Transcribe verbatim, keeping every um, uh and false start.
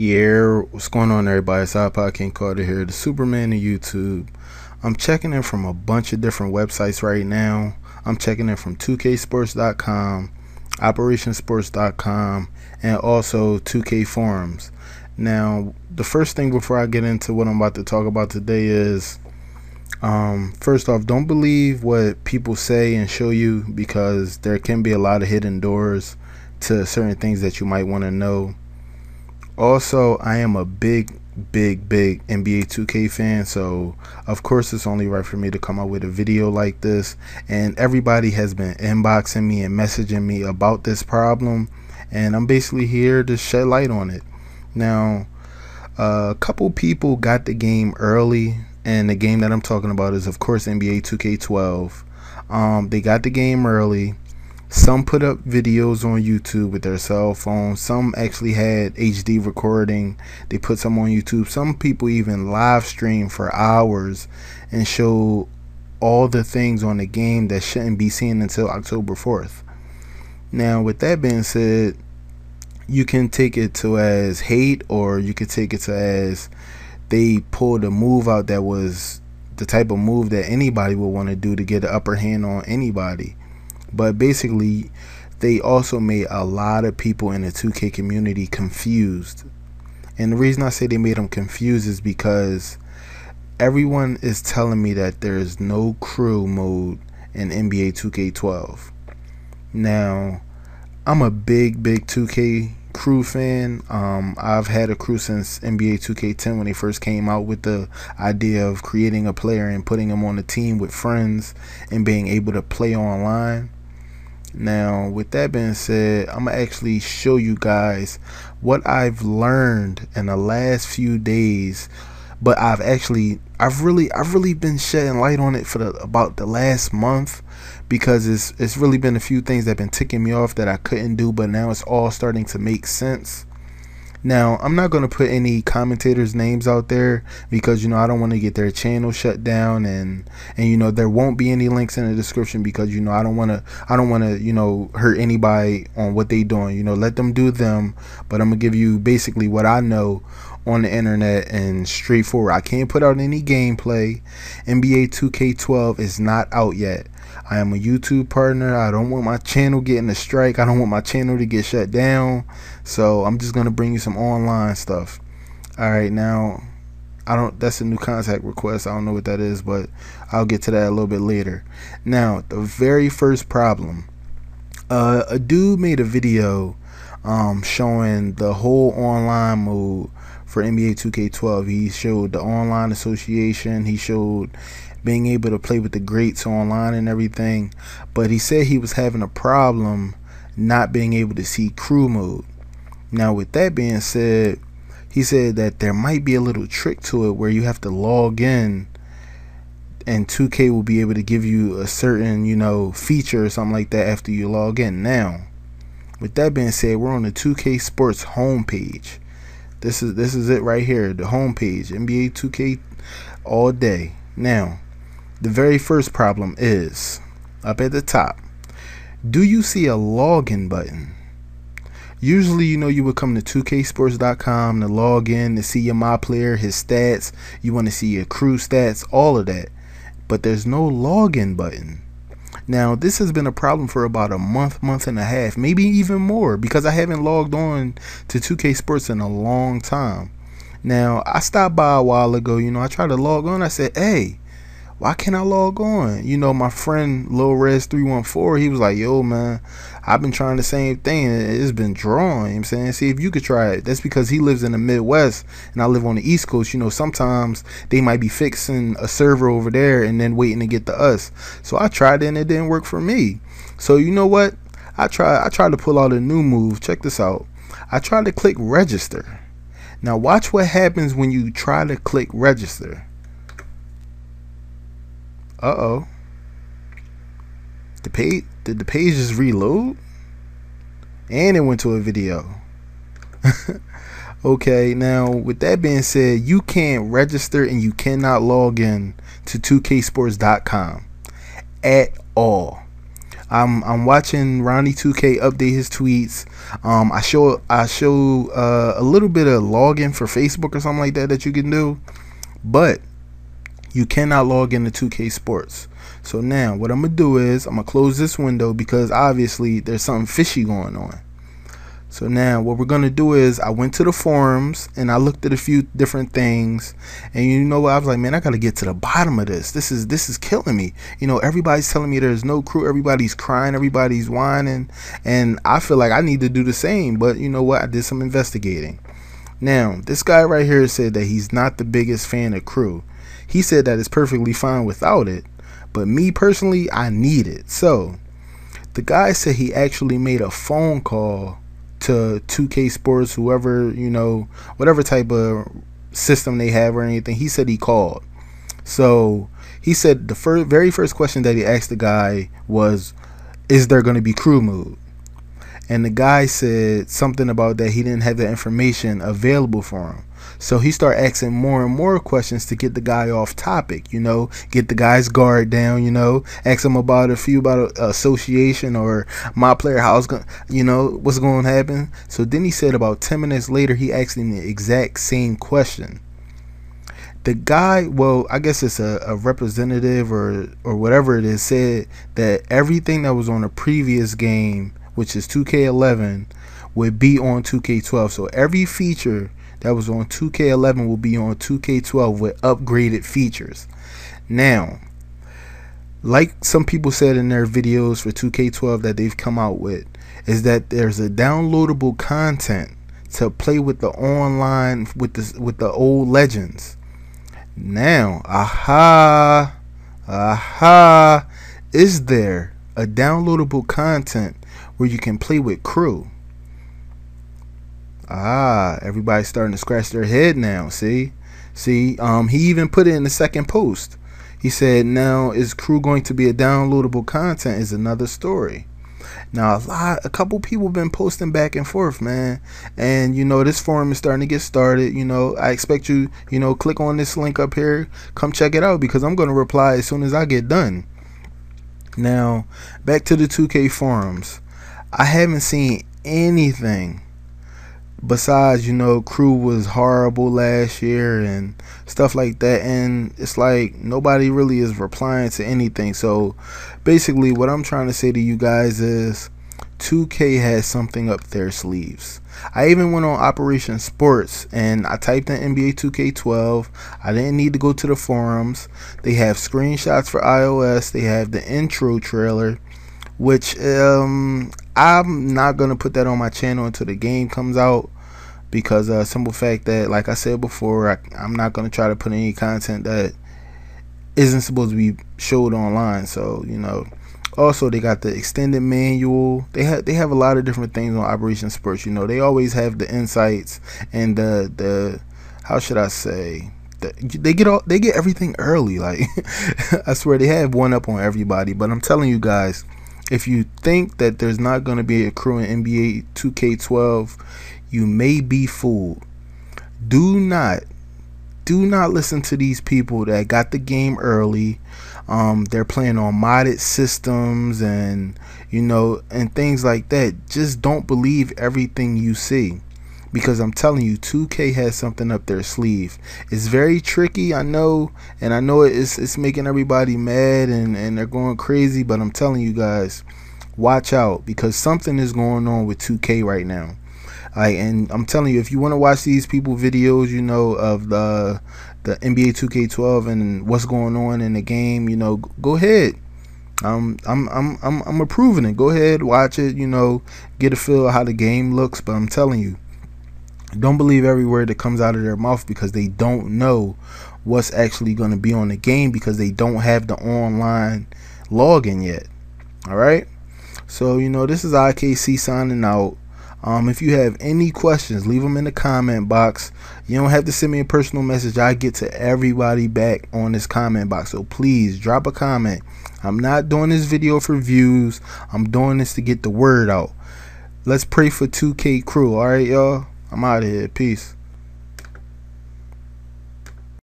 Yeah, what's going on, everybody? It's iPod King Carter here, the Superman of YouTube. I'm checking in from a bunch of different websites right now. I'm checking in from two K sports dot com, operation sports dot com, and also two K forums. Now, the first thing before I get into what I'm about to talk about today is, um, first off, don't believe what people say and show you, because there can be a lot of hidden doors to certain things that you might want to know. Also, I am a big, big, big N B A two K fan, so of course it's only right for me to come out with a video like this. And everybody has been inboxing me and messaging me about this problem, and I'm basically here to shed light on it. Now, a couple people got the game early, and the game that I'm talking about is, of course, N B A two K twelve. Um, they got the game early. Some put up videos on YouTube with their cell phones. Some actually had H D recording. They put some on YouTube. Some people even live stream for hours and show all the things on the game that shouldn't be seen until October fourth. Now, with that being said, you can take it to as hate, or you could take it to as they pulled a move out that was the type of move that anybody would want to do to get an upper hand on anybody. But basically, they also made a lot of people in the two K community confused. And the reason I say they made them confused is because everyone is telling me that there is no crew mode in N B A two K twelve. Now, I'm a big, big two K crew fan. Um, I've had a crew since N B A two K ten, when they first came out with the idea of creating a player and putting him on a team with friends and being able to play online. Now, with that being said, I'm gonna actually show you guys what I've learned in the last few days, but I've actually I've really I've really been shedding light on it for the, about the last month, because it's it's really been a few things that have been ticking me off that I couldn't do, but now it's all starting to make sense. Now, I'm not going to put any commentators' names out there, because, you know, I don't want to get their channel shut down, and and you know, there won't be any links in the description, because, you know, I don't want to I don't want to you know, hurt anybody on what they doing. You know, let them do them, but I'm gonna give you basically what I know on the internet and straightforward. I can't put out any gameplay. N B A two K twelve is not out yet. I am a YouTube partner. I don't want my channel getting a strike. I don't want my channel to get shut down. So I'm just gonna bring you some online stuff. All right, now I don't. That's a new contact request. I don't know what that is, but I'll get to that a little bit later. Now, the very first problem. Uh, a dude made a video um, showing the whole online mode for N B A two K twelve. He showed the online association. He showed being able to play with the greats online and everything, but he said he was having a problem not being able to see crew mode. Now, with that being said, he said that there might be a little trick to it where you have to log in, and two K will be able to give you a certain, you know, feature or something like that after you log in. Now, with that being said, we're on the two K Sports homepage. This is this is it right here, the homepage, N B A two K all day. Now, the very first problem is up at the top. Do you see a login button? Usually, you know, you would come to two K sports dot com to log in, to see your my player, his stats. You want to see your crew stats, all of that. But there's no login button. Now, this has been a problem for about a month, month and a half, maybe even more, because I haven't logged on to two K Sports in a long time. Now, I stopped by a while ago. You know, I tried to log on. I said, hey, why can't I log on? You know, my friend Lil Res three one four, he was like, yo, man, I've been trying the same thing. It's been drawing. You know what I'm saying? See if you could try it. That's because he lives in the Midwest and I live on the East Coast. You know, sometimes they might be fixing a server over there and then waiting to get to us. So I tried it and it didn't work for me. So you know what? I tried, I tried to pull out a new move. Check this out. I tried to click register. Now watch what happens when you try to click register. Uh-oh. The page did the page just reload? And it went to a video. Okay, now with that being said, you can't register and you cannot log in to two K sports dot com at all. I'm I'm watching Ronnie two K update his tweets. Um, I show I show uh, a little bit of login for Facebook or something like that that you can do, but you cannot log into two K Sports. So now what I'm gonna do is I'm gonna close this window because obviously there's something fishy going on. So now what we're going to do is I went to the forums and I looked at a few different things, and you know what, I was like, man, I got to get to the bottom of this. This is this is killing me. You know, everybody's telling me there's no crew. Everybody's crying. Everybody's whining. And I feel like I need to do the same. But you know what? I did some investigating. Now, this guy right here said that he's not the biggest fan of crew. He said that it's perfectly fine without it. But me personally, I need it. So the guy said he actually made a phone call to two K Sports, whoever, you know, whatever type of system they have or anything. He said he called. So he said the first, very first question that he asked the guy was, is there going to be crew mode? And the guy said something about that he didn't have the information available for him. So he started asking more and more questions to get the guy off topic, you know, get the guy's guard down, you know, ask him about a few about a, a association or my player, how's going, you know, what's going to happen. So then he said about ten minutes later, he asked him the exact same question. The guy, well, I guess it's a, a representative or, or whatever it is, said that everything that was on the previous game, which is two K eleven, would be on two K twelve. So every feature that was on two K eleven will be on two K twelve with upgraded features. Now, like some people said in their videos for two K twelve that they've come out with, is that there's a downloadable content to play with the online, with the, with the old legends. Now, aha, aha, is there a downloadable content where you can play with crew? Ah, everybody's starting to scratch their head now. See, see, um, he even put it in the second post. He said, now is crew going to be a downloadable content is another story. Now, a lot, a couple people been posting back and forth, man. And, you know, this forum is starting to get started. You know, I expect you, you know, click on this link up here. Come check it out because I'm going to reply as soon as I get done. Now, back to the two K forums. I haven't seen anything besides, you know, crew was horrible last year and stuff like that, and it's like nobody really is replying to anything. So basically what I'm trying to say to you guys is two K has something up their sleeves. I even went on Operation Sports and I typed in N B A two K twelve. I didn't need to go to the forums. They have screenshots for iOS. They have the intro trailer, which um I'm not gonna put that on my channel until the game comes out because uh simple fact that, like I said before, I, I'm not gonna try to put any content that isn't supposed to be showed online. So, you know, also they got the extended manual. They have they have a lot of different things on Operation Sports. You know, they always have the insights and the the how should I say, they get all they get everything early. Like I swear they have one up on everybody. But I'm telling you guys, if you think that there's not going to be a crew in N B A two K twelve, you may be fooled. Do not, do not listen to these people that got the game early. Um, they're playing on modded systems and, you know, and things like that. Just don't believe everything you see. Because I'm telling you, two K has something up their sleeve. It's very tricky, I know, and I know it's it's making everybody mad and, and they're going crazy, but I'm telling you guys, watch out because something is going on with two K right now. Like, and I'm telling you, if you want to watch these people videos, you know, of the the N B A two K twelve and what's going on in the game, you know, go ahead. Um, I'm I'm I'm I'm approving it. Go ahead, watch it, you know, get a feel of how the game looks, but I'm telling you, don't believe every word that comes out of their mouth because they don't know what's actually going to be on the game because they don't have the online login yet. All right. So, you know, this is I K C signing out. Um, if you have any questions, leave them in the comment box. You don't have to send me a personal message. I get to everybody back on this comment box. So please drop a comment. I'm not doing this video for views. I'm doing this to get the word out. Let's pray for two K crew. All right, y'all. I'm out of here. Peace.